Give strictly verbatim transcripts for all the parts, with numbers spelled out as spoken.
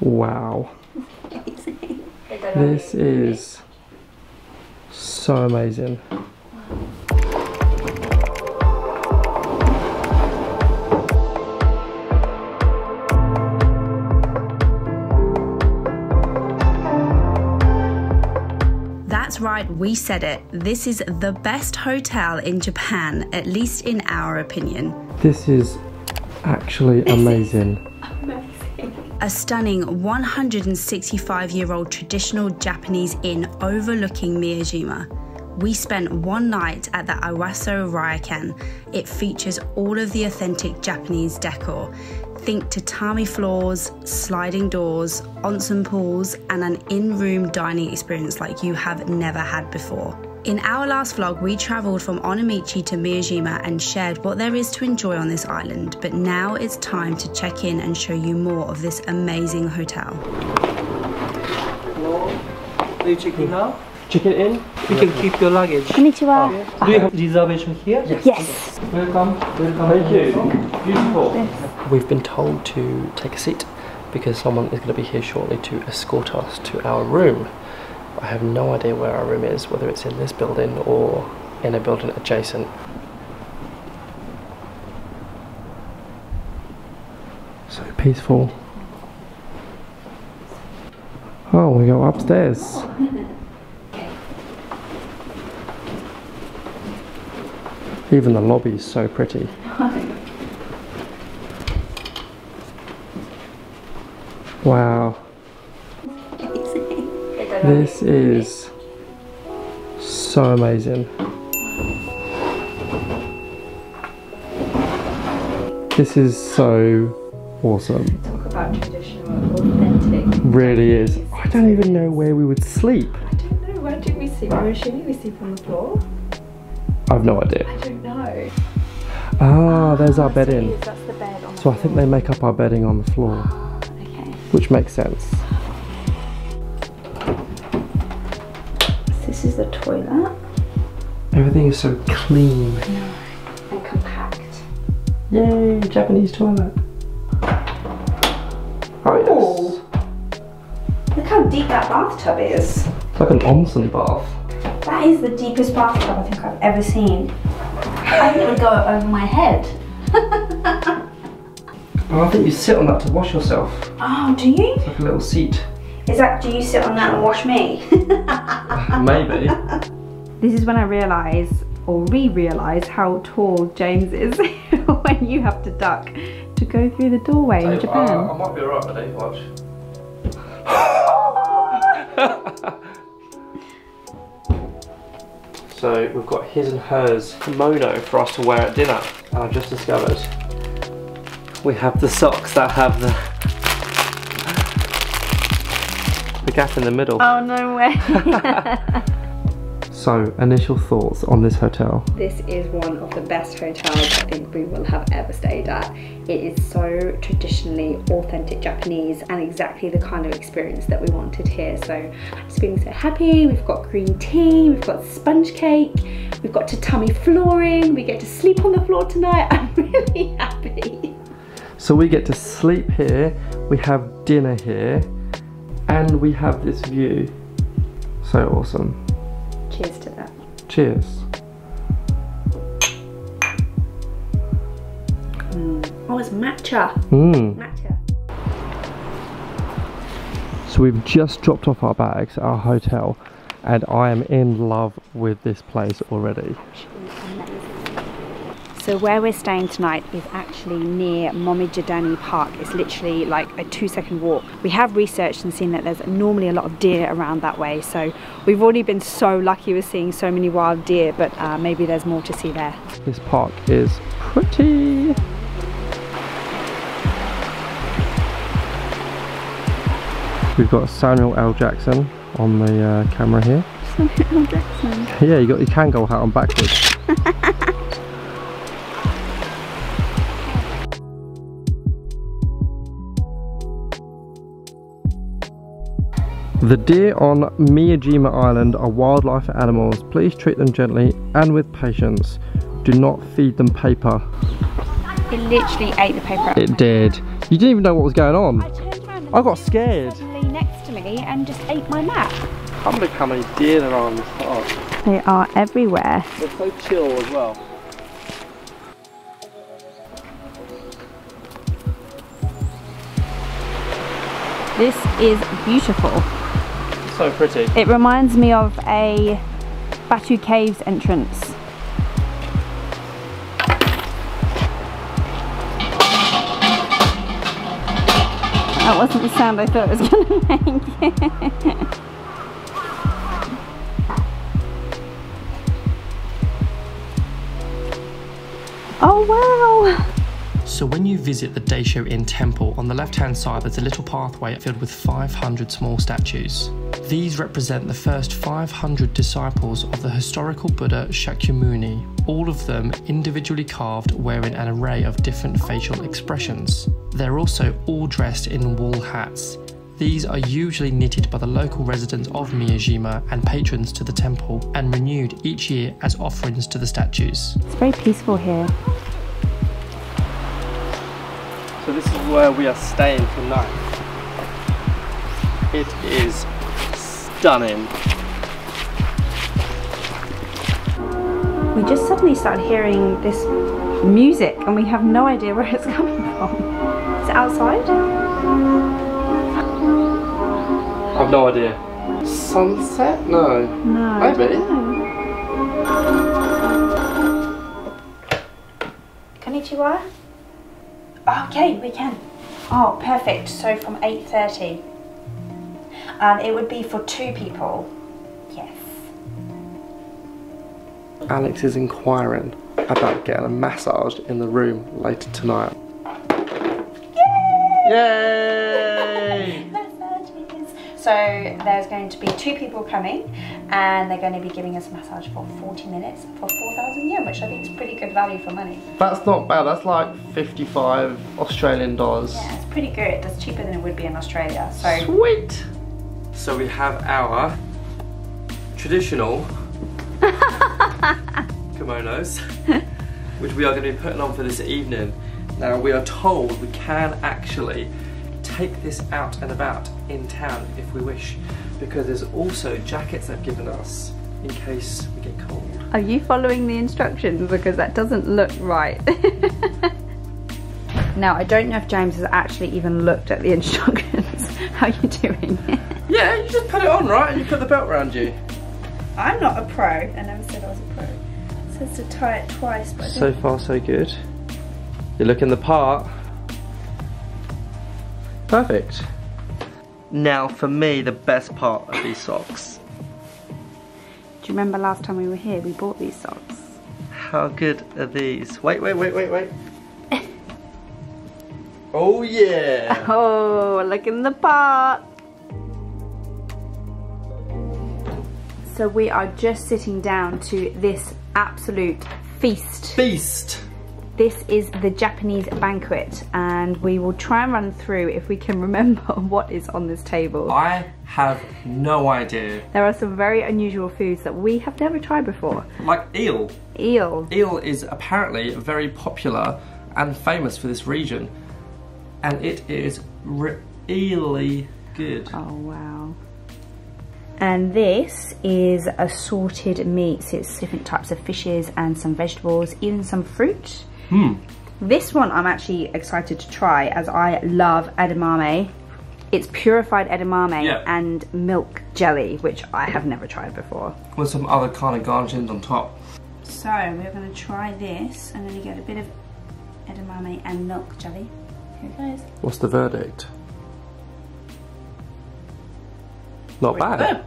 Wow. Amazing. This is so amazing. That's right, we said it. This is the best hotel in Japan, at least in our opinion. This is actually amazing. Amazing. A stunning one hundred sixty-five year old traditional Japanese inn overlooking Miyajima. We spent one night at the Iwaso Ryokan. It features all of the authentic Japanese decor. Think tatami floors, sliding doors, onsen pools, and an in-room dining experience like you have never had before. In our last vlog, we travelled from Onomichi to Miyajima and shared what there is to enjoy on this island, but now it's time to check in and show you more of this amazing hotel. Hello, are you checking out? Check it in. You can keep your luggage. Konnichiwa. Oh. Do you have reservation here? Yes. Yes. Welcome. Welcome. Thank you. Beautiful. Yes. We've been told to take a seat because someone is going to be here shortly to escort us to our room. I have no idea where our room is, whether it's in this building or in a building adjacent. So peaceful. Oh, we go upstairs. Even the lobby is so pretty. Wow. Amazing. This is so amazing. This is so awesome. Talk about traditional, authentic. Really is. I don't even know where we would sleep. I don't know. Where did we sleep? I'm assuming we sleep on the floor. I've no idea. I don't know. Ah, there's our bedding. That's the bed on the floor. So I think they make up our bedding on the floor. Okay. Which makes sense. This is the toilet. Everything is so clean. No. And compact. Yay, Japanese toilet. Oh yes. Ooh. Look how deep that bathtub is. It's like an onsen bath. That is the deepest bathtub I think I've ever seen. I think it would go over my head. Well, I think you sit on that to wash yourself. Oh, do you? It's like a little seat. Is that, do you sit on that and wash me? Maybe. This is when I realise, or re-realise, how tall James is when you have to duck to go through the doorway so, in Japan. Uh, I might be alright, buddy, watch. So we've got his and hers kimono for us to wear at dinner. And I've just discovered we have the socks that have the, the gap in the middle. Oh, no way. So, initial thoughts on this hotel. This is one of the best hotels I think we will have ever stayed at. It is so traditionally authentic Japanese and exactly the kind of experience that we wanted here. So I'm just feeling so happy. We've got green tea, we've got sponge cake, we've got tatami flooring, we get to sleep on the floor tonight. I'm really happy. So we get to sleep here, we have dinner here, and we have this view. So awesome. Cheers to that. Cheers. Mm. Oh, it's matcha. Mm. Matcha. So we've just dropped off our bags at our hotel and I am in love with this place already. So where we're staying tonight is actually near Momijidani Park. It's literally like a two second walk. We have researched and seen that there's normally a lot of deer around that way. So we've already been so lucky with seeing so many wild deer, but uh, maybe there's more to see there. This park is pretty. We've got Samuel L. Jackson on the uh, camera here. Samuel L. Jackson. Yeah, you got your Kangol hat on backwards. The deer on Miyajima Island are wildlife animals. Please treat them gently and with patience. Do not feed them paper. It literally ate the paper up. It did. You didn't even know what was going on. I turned around I got scared. Suddenly next to me and just ate my map. I can't believe how many deer there are on this park. They are everywhere. They're so chill as well. This is beautiful. So pretty. It reminds me of a Batu Caves entrance. That wasn't the sound I thought it was going to make. Oh wow! So when you visit the Daisho Inn Temple, on the left-hand side there's a little pathway filled with five hundred small statues. These represent the first five hundred disciples of the historical Buddha Shakyamuni, all of them individually carved wearing an array of different facial expressions. They're also all dressed in wool hats. These are usually knitted by the local residents of Miyajima and patrons to the temple, and renewed each year as offerings to the statues. It's very peaceful here. So this is where we are staying tonight. It is stunning. We just suddenly started hearing this music and we have no idea where it's coming from. Outside? I've no idea. Sunset? No. No. Maybe. Konnichiwa? Okay, we can. Oh, perfect. So from eight thirty. And it would be for two people. Yes. Alex is inquiring about getting a massage in the room later tonight. Yay! Massages. So there's going to be two people coming and they're going to be giving us a massage for forty minutes for four thousand yen, which I think is pretty good value for money. That's not bad, that's like fifty-five Australian dollars. Yeah, it's pretty good, that's cheaper than it would be in Australia. So. Sweet! So we have our traditional kimonos, which we are going to be putting on for this evening. Now we are told we can actually take this out and about in town if we wish, because there's also jackets they've given us in case we get cold. Are you following the instructions? Because that doesn't look right. Now I don't know if James has actually even looked at the instructions. How are you doing? Yeah, you just put it on, right? And you put the belt around you. I'm not a pro. I never said I was a pro. It says to tie it twice. But so far so good. You're looking the part. Perfect. Now for me, the best part of these socks. Do you remember last time we were here, we bought these socks? How good are these? Wait, wait, wait, wait, wait. Oh yeah. Oh, looking the part. So we are just sitting down to this absolute feast. Feast. This is the Japanese banquet, and we will try and run through if we can remember what is on this table. I have no idea. There are some very unusual foods that we have never tried before. Like eel. Eel. Eel is apparently very popular and famous for this region, and it is really good. Oh wow. And this is assorted meats. It's different types of fishes and some vegetables, even some fruit. Mm. This one I'm actually excited to try as I love edamame. It's purified edamame, yeah, and milk jelly, which I have never tried before. With some other kind of garnishings on top. So we're going to try this. I'm going to get a bit of edamame and milk jelly. Here it goes. What's the verdict? Not bad. Good.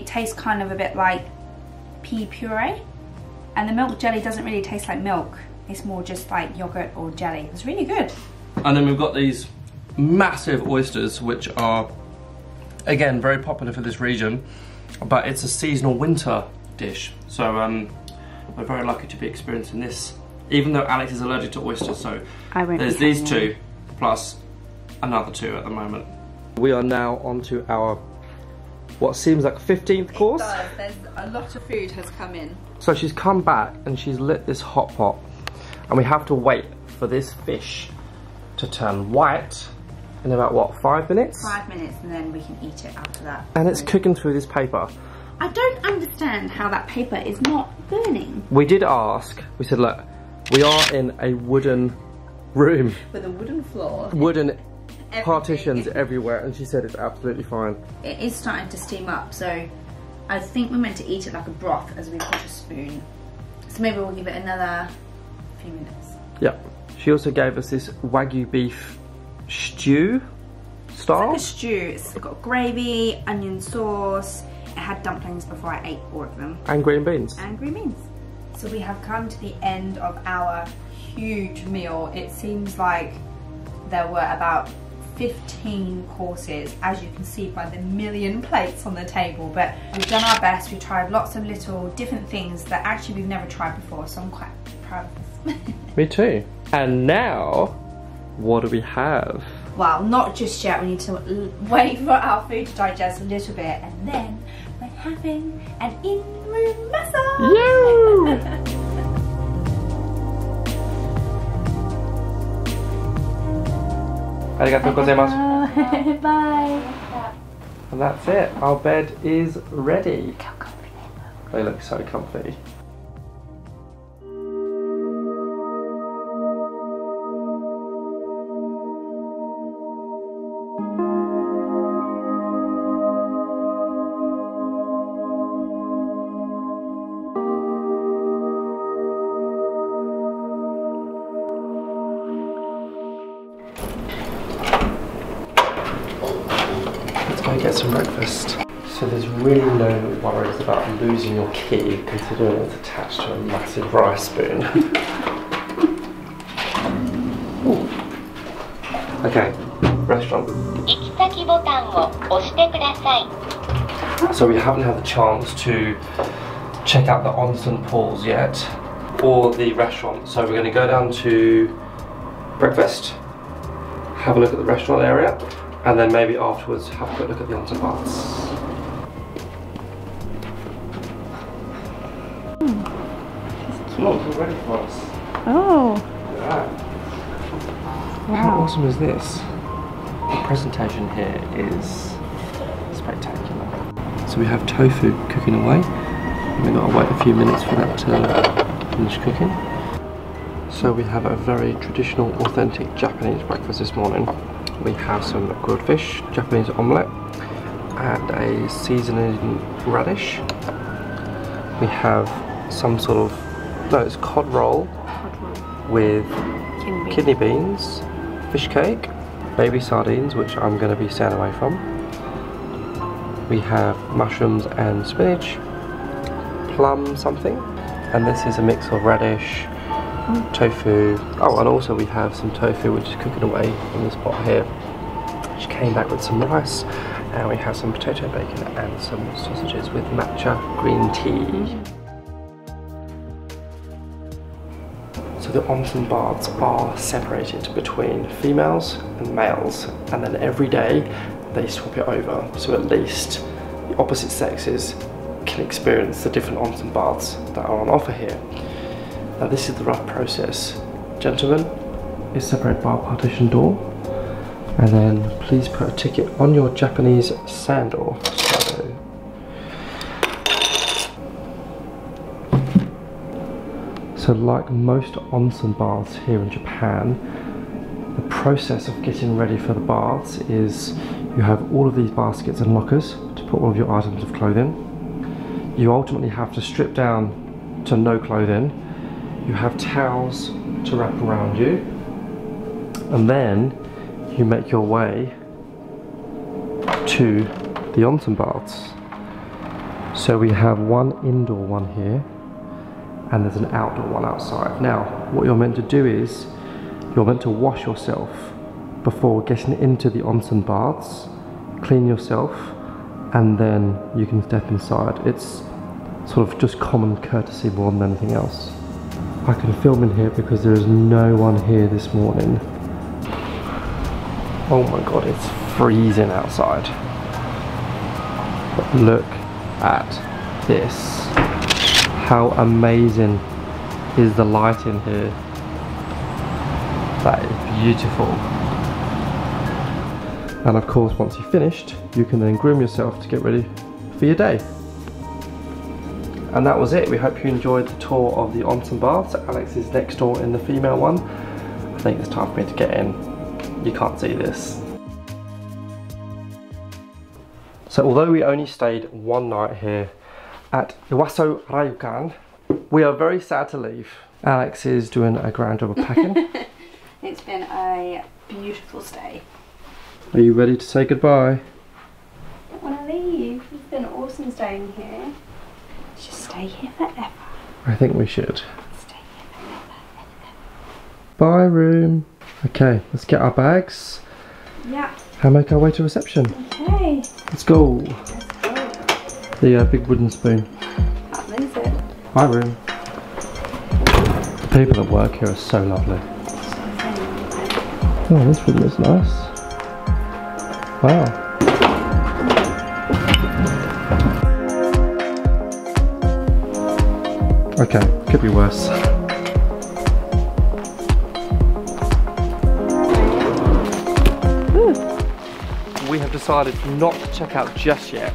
It tastes kind of a bit like pea puree. And the milk jelly doesn't really taste like milk. It's more just like yogurt or jelly. It's really good. And then we've got these massive oysters, which are, again, very popular for this regionon. But it's a seasonal winter dish. So um, we're very lucky to be experiencing this. Even though Alex is allergic to oysters, so there's these two, plus another two at the moment. We are now onto our, what seems like fifteenth course. It does. There's a lot of food has come in. So she's come back and she's lit this hot pot, and we have to wait for this fish to turn white in about what, five minutes? Five minutes, and then we can eat it after that. And it's cooking through this paper. I don't understand how that paper is not burning. We did ask, we said, look, we are in a wooden room. With a wooden floor. Wooden Everything. partitions everywhere, and she said it's absolutely fine. It is starting to steam up, so I think we're meant to eat it like a broth as we put a spoon. So maybe we'll give it another few minutes. Yep. She also gave us this Wagyu beef stew style. It's like a stew. It's got gravy, onion sauce. It had dumplings before I ate all of them. And green beans. And green beans. So we have come to the end of our huge meal. It seems like there were about fifteen courses, as you can see by the million plates on the table, but we've done our best. We tried lots of little different things that actually we've never tried before, so I'm quite proud of this. Me too. And now, what do we have? Well, not just yet. We need to wait for our food to digest a little bit, and then we're having an in-room massage! Yay! Arigatou gozaimasu. Bye. And that's it. Our bed is ready. How comfy they look. They look so comfy. Get some breakfast. So there's really no worries about losing your key, considering it's attached to a massive rice spoon. Okay, restaurant. So we haven't had the chance to check out the onsen pools yet, or the restaurant. So we're going to go down to breakfast, have a look at the restaurant area, and then maybe afterwards have a quick look at the onsen baths. Mm, oh, it's all ready for us. Oh. Yeah. Wow. How awesome is this? The presentation here is spectacular. So we have tofu cooking away. We've got to wait a few minutes for that to finish cooking. So we have a very traditional, authentic Japanese breakfast this morning. We have some grilled fish, Japanese omelette, and a seasoning radish. We have some sort of, no, it's cod roll, cod roll. with kidney, kidney beans. beans, fish cake, baby sardines, which I'm going to be staying away from. We have mushrooms and spinach, plum something, and this is a mix of radish, tofu. Oh, and also we have some tofu which is cooking away in this pot here. She came back with some rice, and we have some potato bacon and some sausages with matcha green tea. So the onsen baths are separated between females and males, and then every day they swap it over, so at least the opposite sexes can experience the different onsen baths that are on offer here. Now this is the rough process. Gentlemen, is separated by a partition door, and then please put a ticket on your Japanese sandal. So, so like most onsen baths here in Japan, the process of getting ready for the baths is you have all of these baskets and lockers to put all of your items of clothing. You ultimately have to strip down to no clothing. You have towels to wrap around you, and then you make your way to the onsen baths. So we have one indoor one here, and there's an outdoor one outside. Now, what you're meant to do is, you're meant to wash yourself before getting into the onsen baths, clean yourself, and then you can step inside. It's sort of just common courtesy more than anything else. I can film in here because there is no one here this morning. Oh my god, it's freezing outside. But look at this. How amazing is the light in here? That is beautiful. And of course, once you've finished, you can then groom yourself to get ready for your day. And that was it. We hope you enjoyed the tour of the onsen baths. Alex is next door in the female one. I think it's time for me to get in. You can't see this. So although we only stayed one night here at Iwaso Ryokan, we are very sad to leave. Alex is doing a grand job of packing. It's been a beautiful stay. Are you ready to say goodbye? I don't want to leave. It's been awesome staying here. Just stay here forever. I think we should. Stay here forever, forever. Bye, room. Okay, let's get our bags. Yeah. And make our way to reception. Okay. Let's go. Let's go. The uh, big wooden spoon. That means it. Bye, room. The people that work here are so lovely. Oh, this room is nice. Wow. Okay, could be worse. Ooh. We have decided not to check out just yet,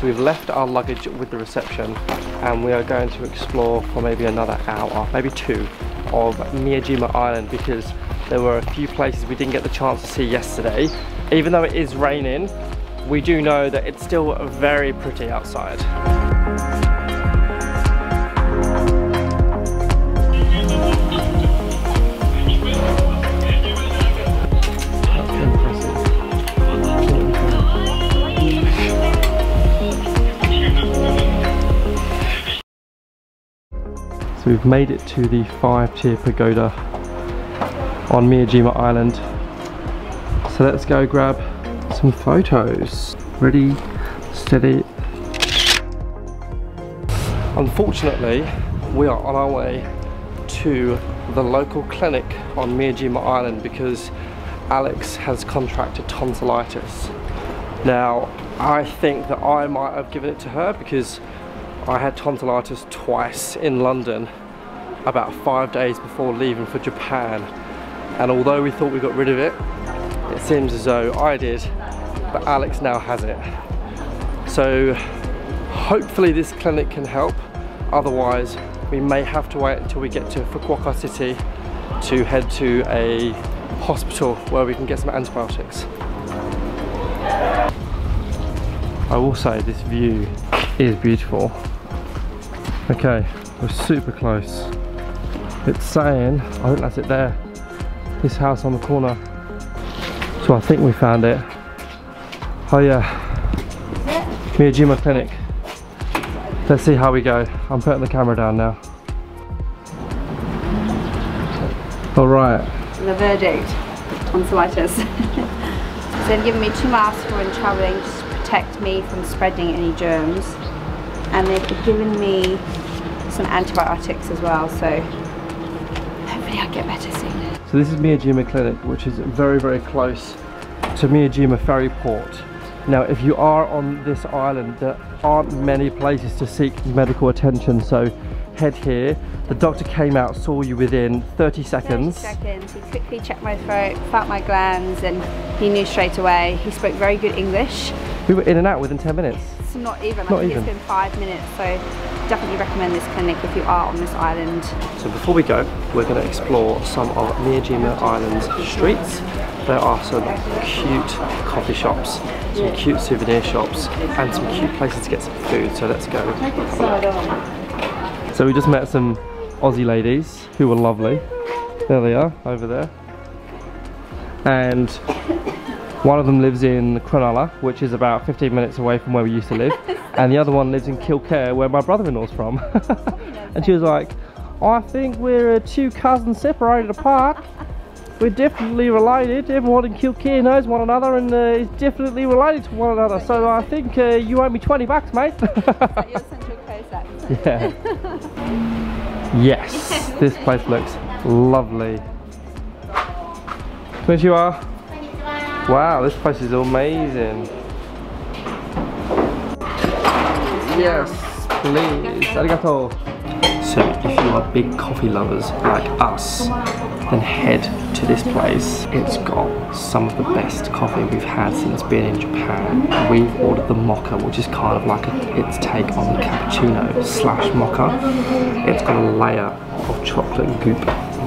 so we've left our luggage with the reception and we are going to explore for maybe another hour, maybe two, of Miyajima Island, because there were a few places we didn't get the chance to see yesterday. Even though it is raining, we do know that it's still very pretty outside. So we've made it to the five-tier pagoda on Miyajima Island. So let's go grab some photos. Ready, steady. Unfortunately, we are on our way to the local clinic on Miyajima Island because Alex has contracted tonsillitis. Now, I think that I might have given it to her because I had tonsillitis twice in London about five days before leaving for Japan, and although we thought we got rid of it, it seems as though I did, but Alex now has it. So hopefully this clinic can help, otherwise we may have to wait until we get to Fukuoka City to head to a hospital where we can get some antibiotics. I will say this view is beautiful. Okay, we're super close. It's saying, I think that's it there, this house on the corner. So I think we found it. Oh yeah, Miyajima Clinic. Let's see how we go. I'm putting the camera down now. All right. The verdict, tonsillitis. They've given me two masks when traveling to protect me from spreading any germs. And they've given me some antibiotics as well, so hopefully I'll get better soon. So this is Miyajima Clinic, which is very, very close to Miyajima Ferry Port. Now, if you are on this island, there aren't many places to seek medical attention, so head here. The doctor came out, saw you within thirty seconds. thirty seconds, he quickly checked my throat, felt my glands, and he knew straight away. He spoke very good English. We were in and out within ten minutes. It's not even, not I think even. It's been five minutes, so definitely recommend this clinic if you are on this island. So before we go, we're going to explore some of Miyajima Island's streets. There are some cute coffee shops, some cute souvenir shops, and some cute places to get some food, so let's go. So we just met some Aussie ladies who were lovely. There they are, over there. And one of them lives in Cronulla, which is about fifteen minutes away from where we used to live. And the other one lives in Kilcare, where my brother-in-law's from. And she was like, I think we're two cousins separated apart. We're definitely related. Everyone in Kilcare knows one another and uh, is definitely related to one another. So I think uh, you owe me twenty bucks, mate. Yeah. Yes, this place looks lovely. There you are. Wow, this place is amazing. Yes, please. Arigato. So if you are big coffee lovers like us, then head to this place. It's got some of the best coffee we've had since being in Japan. We've ordered the mocha, which is kind of like a, its take on the cappuccino slash mocha. It's got a layer of chocolate goop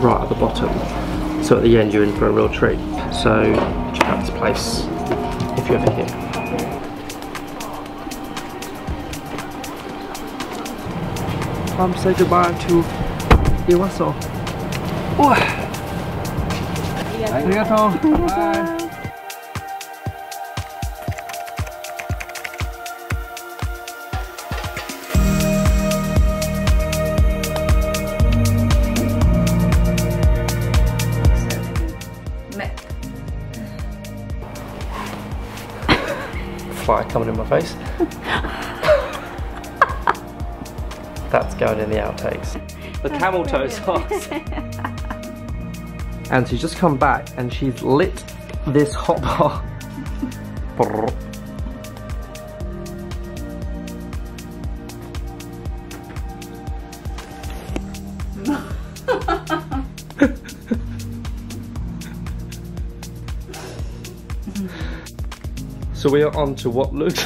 right at the bottom. So at the end, you're in for a real treat. So check out this place if you're ever here. Um, say goodbye to Iwaso. Oh. Arigato. Arigato. Bye. Fly coming in my face. That's going in the outtakes. The camel toe sauce. And she's just come back and she's lit this hot bar. So we are on to what looks.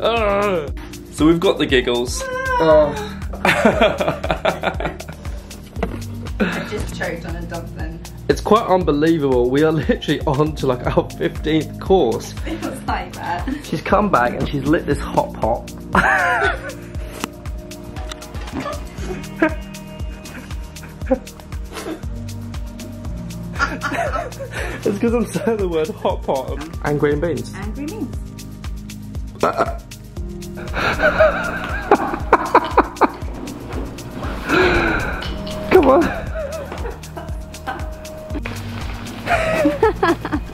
Uh, so we've got the giggles. Uh. I just choked on a dumpling. It's quite unbelievable. We are literally on to like our fifteenth course. It was like that. She's come back and she's lit this hot pot. It's because I'm saying the word hot pot. And green beans. And green beans. Come on.